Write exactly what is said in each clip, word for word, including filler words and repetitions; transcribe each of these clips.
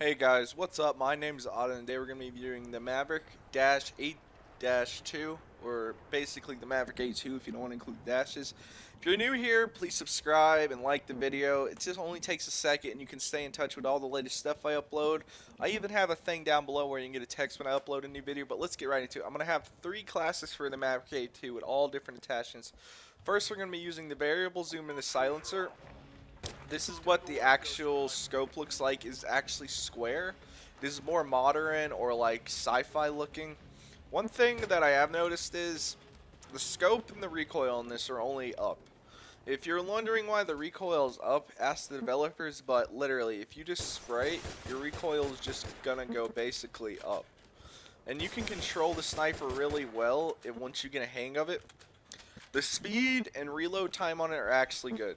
Hey guys, what's up? My name is Otto, and today we're going to be doing the Maverick eight dash two, or basically the Maverick A two if you don't want to include dashes. If you're new here, please subscribe and like the video. It just only takes a second, and you can stay in touch with all the latest stuff I upload. I even have a thing down below where you can get a text when I upload a new video, but let's get right into it. I'm going to have three classes for the Maverick A two with all different attachments. First, we're going to be using the variable zoom and the silencer. This is what the actual scope looks like. Is actually square. This is more modern or like sci-fi looking. One thing that I have noticed is the scope and the recoil on this are only up. If you're wondering why the recoil is up, ask the developers, but literally if you just spray, your recoil is just gonna go basically up. And you can control the sniper really well once you get a hang of it. The speed and reload time on it are actually good.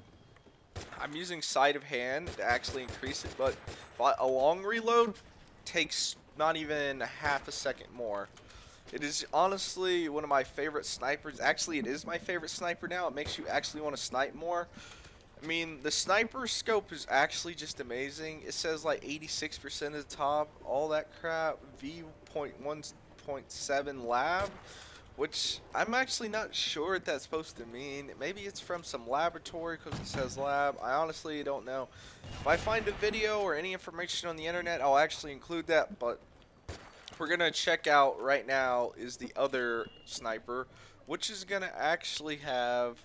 I'm using side of hand to actually increase it, but a long reload takes not even half a second more. It is honestly one of my favorite snipers. Actually, it is my favorite sniper now. It makes you actually want to snipe more. I mean, the sniper scope is actually just amazing. It says like eighty-six percent of the top, all that crap. V one point seven lab. Which, I'm actually not sure what that's supposed to mean. Maybe it's from some laboratory because it says lab. I honestly don't know. If I find a video or any information on the internet, I'll actually include that. But we're going to check out right now is the other sniper, which is going to actually have,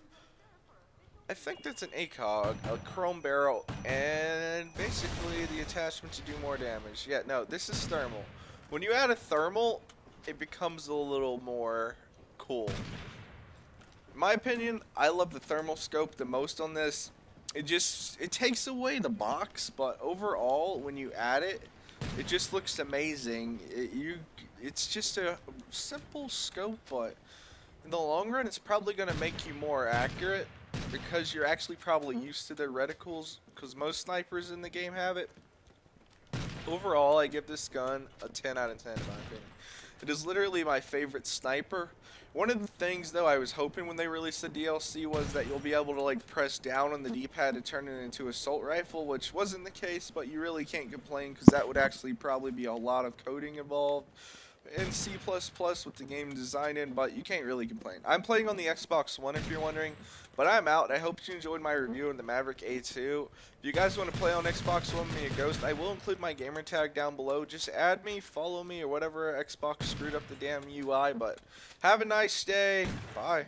I think that's an ACOG, a chrome barrel, and basically the attachment to do more damage. Yeah, no, this is thermal. When you add a thermal, it becomes a little more cool. In my opinion, I love the thermal scope the most on this. It just, it takes away the box, but overall, when you add it, it just looks amazing. It, you, it's just a simple scope, but in the long run, it's probably gonna make you more accurate because you're actually probably used to the reticles because most snipers in the game have it. Overall, I give this gun a ten out of ten in my opinion. It is literally my favorite sniper. One of the things, though, I was hoping when they released the D L C was that you'll be able to, like, press down on the D pad to turn it into an assault rifle, which wasn't the case, but you really can't complain because that would actually probably be a lot of coding involved in C plus plus with the game design in, but you can't really complain. I'm playing on the Xbox One, if you're wondering, but I'm out. I hope you enjoyed my review on the Maverick A two. If you guys want to play on Xbox One with me, a ghost, I will include my gamer tag down below. Just add me, follow me, or whatever. Xbox screwed up the damn U I, but have a nice day. Bye.